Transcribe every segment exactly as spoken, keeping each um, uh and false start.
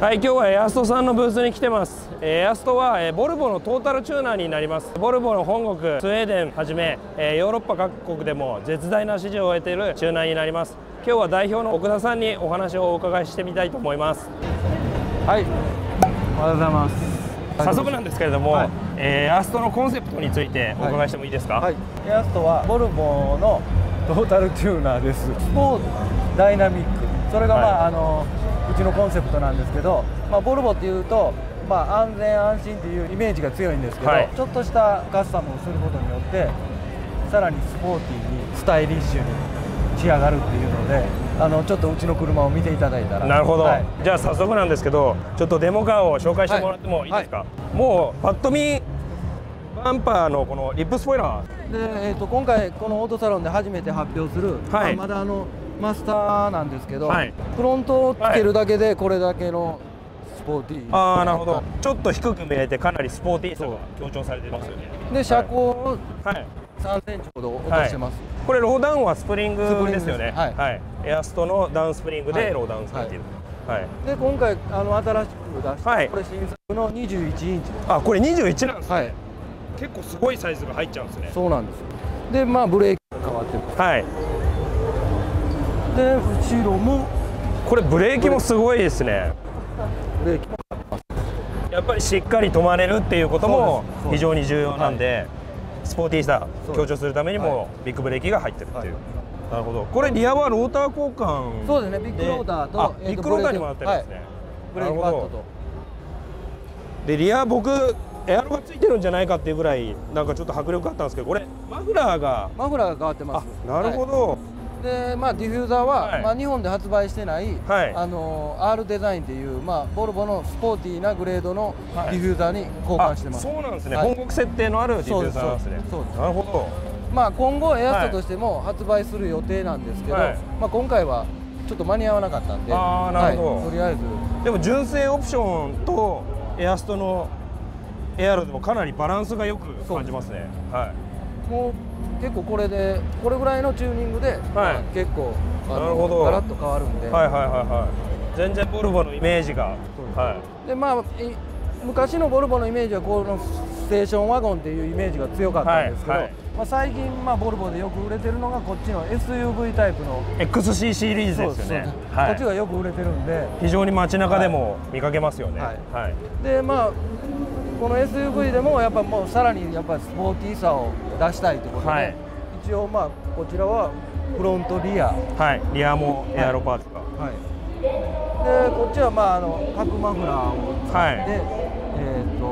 はい、今日はエアストさんのブースに来てます。エアストはボルボのトータルチューナーになります。ボルボの本国スウェーデンはじめヨーロッパ各国でも絶大な支持を得ているチューナーになります。今日は代表の奥田さんにお話をお伺いしてみたいと思います。はい、おはようございます。早速なんですけれども、はい、エアストのコンセプトについてお伺いしてもいいですか？はいはい、エアストはボルボのトータルチューナーです。スポーツ、ダイナミック、それがまあ、はい、あのうちのコンセプトなんですけど、まあ、ボルボっていうと、まあ、安全安心っていうイメージが強いんですけど、はい、ちょっとしたカスタムをすることによってさらにスポーティーにスタイリッシュに仕上がるっていうので、あのちょっとうちの車を見ていただいたら。なるほど、はい、じゃあ早速なんですけどちょっとデモカーを紹介してもらってもいいですか？はいはい、もうパッと見バンパーのこのリップスポイラーで、えー、と今回このオートサロンで初めて発表する、はい、まだあのマスターなんですけど、はい、フロントをつけるだけでこれだけのスポーティー、はい、ああなるほど、ちょっと低く見えてかなりスポーティーさが強調されてますよね。で車高をさんセンチほど落としてます。はい、これローダウンはスプリングですよね。はい、はい、エアストのダウンスプリングでローダウンされている。はい、で今回あの新しく出した、はい、これ新作のにじゅういちインチです。あ、これにじゅういちなんですね。はい、結構すごいサイズが入っちゃうんですね。そうなんです。でまあブレーキが変わってます。はい、で後ろもこれブレーキもすごいですね。ブレーキもやっぱりしっかり止まれるっていうことも非常に重要なんで、スポーティーさ強調するためにもビッグブレーキが入ってるっていう。なるほど。これリアはローター交換。そうですね、ビッグローターとビッグローターにもなってるんですね。ブレーキパッドとでリア、僕エアロがついてるんじゃないかっていうぐらいなんかちょっと迫力あったんですけど、これマフラーがマフラーが変わってます。なるほど。でまあ、ディフューザーは、はい、まあ、日本で発売してない、はい、あの R デザインという、まあ、ボルボのスポーティーなグレードのディフューザーに交換してます。はい、そうなんですね、はい、本国設定のあるディフューザーなんですね。なるほど、まあ、今後エアストとしても発売する予定なんですけど、はい、まあ、今回はちょっと間に合わなかったんで、あー、なるほど、はい、とりあえずでも純正オプションとエアストのエアロでもかなりバランスがよく感じますね。はい、もう結構これでこれぐらいのチューニングで、はい、まあ、結構あのガラッと変わるんで、はいはいはいはい、全然ボルボのイメージが、はい、でまあ昔のボルボのイメージはこのステーションワゴンっていうイメージが強かったんですけど、はいはい、まあ、最近、まあ、ボルボでよく売れてるのがこっちの エスユーブイ タイプの エックスシー シリーズですよね。はい、こっちがよく売れてるんで非常に街中でも見かけますよね。でまあこの エスユーブイ でもやっぱもうさらにやっぱスポーティーさを出したいということで、はい、一応まあこちらはフロントリア、はい、リアもエアロパーツが、はいはい、でこっちはまああの角マフラーを使って、はい、えー、と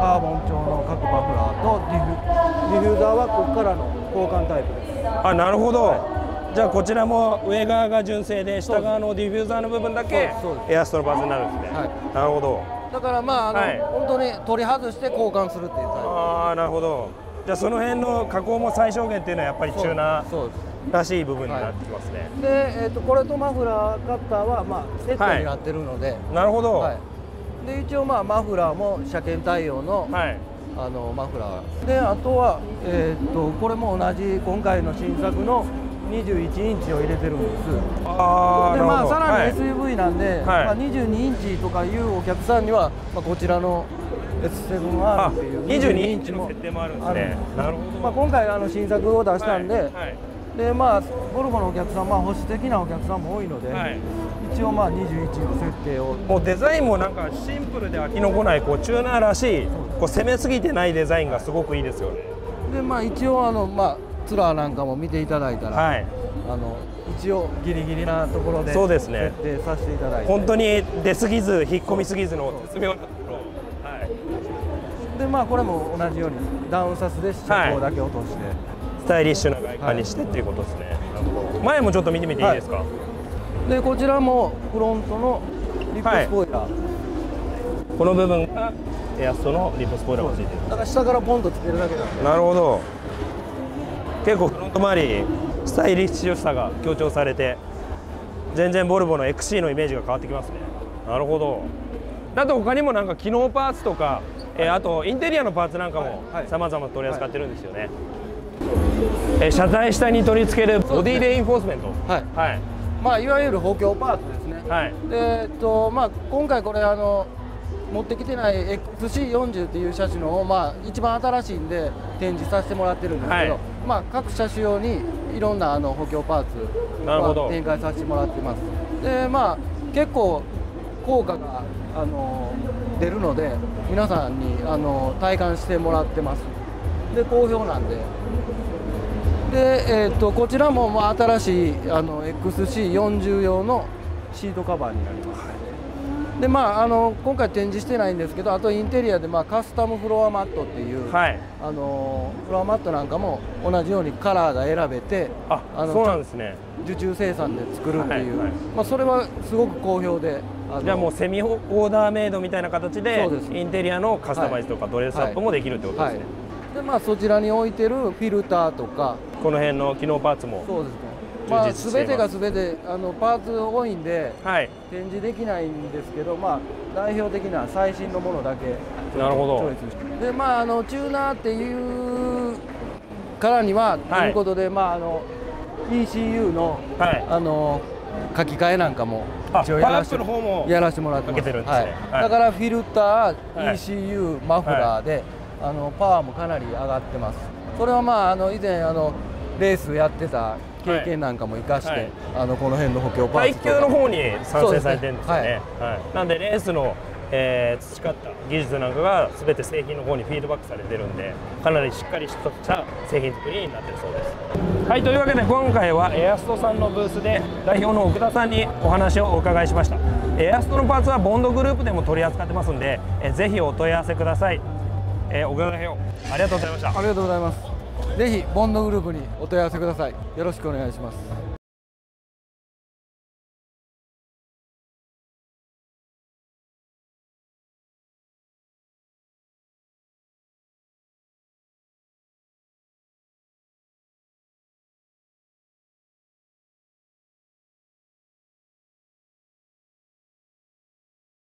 カーボン調の角マフラーとディフューザーはここからの交換タイプです。あ、なるほど、はい、じゃあこちらも上側が純正で下側のディフューザーの部分だけエアストのパーツになるんですね。はい、なるほど、だからまあ、あの、はい、本当に取り外して交換するっていうタイプ。ああ、なるほど。じゃあその辺の加工も最小限っていうのはやっぱりチューナーらしい部分になってきますね。はい、で、えー、とこれとマフラーカッターはまあセットになってるので、はい、なるほど、はい、で一応まあマフラーも車検対応の、はい、あのマフラーで、あとは、えー、とこれも同じ今回の新作のにじゅういちインチを入れてるんです。あでまあさらに エスユーブイ なんで、はい、まあ、にじゅうにインチとかいうお客さんには、まあ、こちらの エスセブンアール っていうにじゅうにインチの設定もあるんですね。なるほど、まあ、今回あの新作を出したんで、はいはい、でまあボルボのお客さん、まあ、保守的なお客さんも多いので、はい、一応まあにじゅういちの設定を。もうデザインもなんかシンプルで飽きのこないこうチューナーらしいこう攻めすぎてないデザインがすごくいいですよね。でまあ一応あのまあツラーなんかも見ていただいたら、はい、あの一応ギリギリなところで設定させていただいて、ね、本当に出過ぎず引っ込みすぎずの絶妙なところ、はい、でまあこれも同じようにダウンサスで車高だけ落として、はい、スタイリッシュな外観にしてっていうことですね。はい、前もちょっと見てみていいですか？はい、でこちらもフロントのリップスポイラー、はい、この部分がエアストのリップスポイラーがついてる。だから下からポンとつけるだけなんで。なるほど、結構フロント周りスタイリッシュさが強調されて全然ボルボの エックスシー のイメージが変わってきますね。なるほど。あと他にもなんか機能パーツとか、はい、えー、あとインテリアのパーツなんかもさまざま取り扱ってるんですよね。はいはい、えー、車体下に取り付けるボディレインフォースメント、はい、はい、まあいわゆる補強パーツですね。はい、でえっとまあ、今回これあの持ってきてない エックスシーよんじゅう っていう車種のを、まあ、一番新しいんで展示させてもらってるんですけど、はい、まあ、各車種用にいろんなあの補強パーツを展開させてもらってます。で、まあ、結構効果があの出るので皆さんにあの体感してもらってます。で好評なんで。で、えー、っとこちらも、まあ、新しいあの エックスシーよんじゅう 用のシートカバーになります。でまあ、あの今回展示してないんですけど、あとインテリアで、まあ、カスタムフロアマットっていう、はい、あのフロアマットなんかも同じようにカラーが選べて、あ、あのそうなんですね、受注生産で作るっていう、はいはい、まあ、それはすごく好評で、じゃあもうセミオーダーメイドみたいな形で、インテリアのカスタマイズとかドレスアップもできるってことですね。でまあそちらに置いてるフィルターとかこの辺の機能パーツも、そうですね、まあ、全てが全てあのパーツ多いんで、はい、展示できないんですけど、まあ、代表的な最新のものだけチョイスして、で、まあ、あのチューナーっていうからには、はい、ということで、まあ、あの イーシーユー の、はい、あの書き換えなんかも一応やらせてもらってます。だからフィルター、はい、イーシーユー マフラーで、はい、あのパワーもかなり上がってます。それは、まあ、あの以前あのレースやってた経験なんかも生かして、はい、あのこの辺の補強パーツとか、耐久の方に参戦されてるんですよね。なんでレースの、えー、培った技術なんかが全て製品の方にフィードバックされてるんで、かなりしっかりした製品作りになってるそうです。はい、というわけで今回はエアストさんのブースで代表の奥田さんにお話をお伺いしました。エアストのパーツはボンドグループでも取り扱ってますんで、えー、ぜひお問い合わせください。えー、奥田代表ありがとうございました。ありがとうございます。ぜひボンドグループにお問い合わせください。よろしくお願いします。